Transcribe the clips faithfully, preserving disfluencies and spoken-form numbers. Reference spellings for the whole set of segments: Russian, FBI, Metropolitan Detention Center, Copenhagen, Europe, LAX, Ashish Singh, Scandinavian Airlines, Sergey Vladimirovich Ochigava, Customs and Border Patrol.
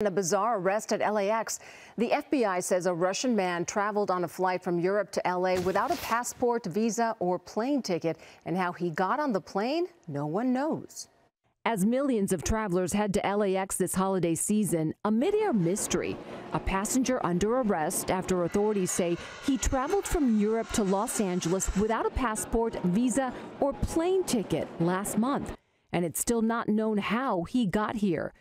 In a bizarre arrest at L A X, the F B I says a Russian man traveled on a flight from Europe to L A without a passport, visa, or plane ticket, and how he got on the plane, no one knows. As millions of travelers head to L A X this holiday season, a mid-air mystery. A passenger under arrest after authorities say he traveled from Europe to Los Angeles without a passport, visa, or plane ticket last month, and it's still not known how he got here.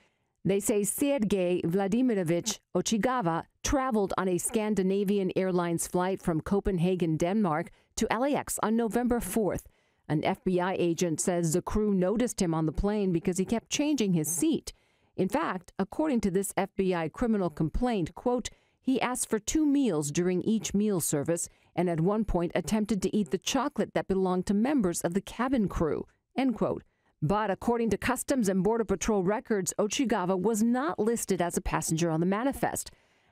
They say Sergey Vladimirovich Ochigava traveled on a Scandinavian Airlines flight from Copenhagen, Denmark, to L A X on November fourth. An F B I agent says the crew noticed him on the plane because he kept changing his seat. In fact, according to this F B I criminal complaint, quote, he asked for two meals during each meal service and at one point attempted to eat the chocolate that belonged to members of the cabin crew, end quote. But according to Customs and Border Patrol records, Ochigava was not listed as a passenger on the manifest.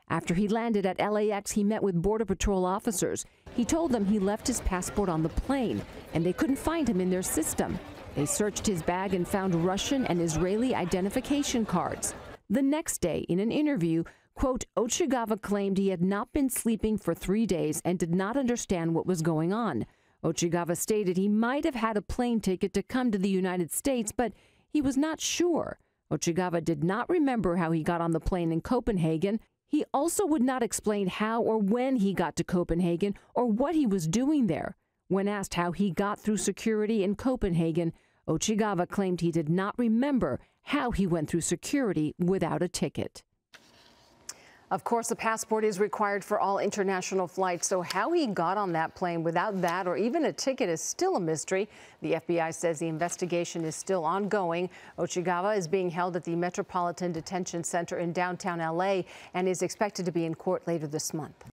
After he landed at L A X, he met with Border Patrol officers. He told them he left his passport on the plane, and they couldn't find him in their system. They searched his bag and found Russian and Israeli identification cards. The next day, in an interview, quote, Ochigava claimed he had not been sleeping for three days and did not understand what was going on. Ochigava stated he might have had a plane ticket to come to the United States, but he was not sure. Ochigava did not remember how he got on the plane in Copenhagen. He also would not explain how or when he got to Copenhagen or what he was doing there. When asked how he got through security in Copenhagen, Ochigava claimed he did not remember how he went through security without a ticket. Of course, a passport is required for all international flights, so how he got on that plane without that or even a ticket is still a mystery. The F B I says the investigation is still ongoing. Ochigava is being held at the Metropolitan Detention Center in downtown L A and is expected to be in court later this month.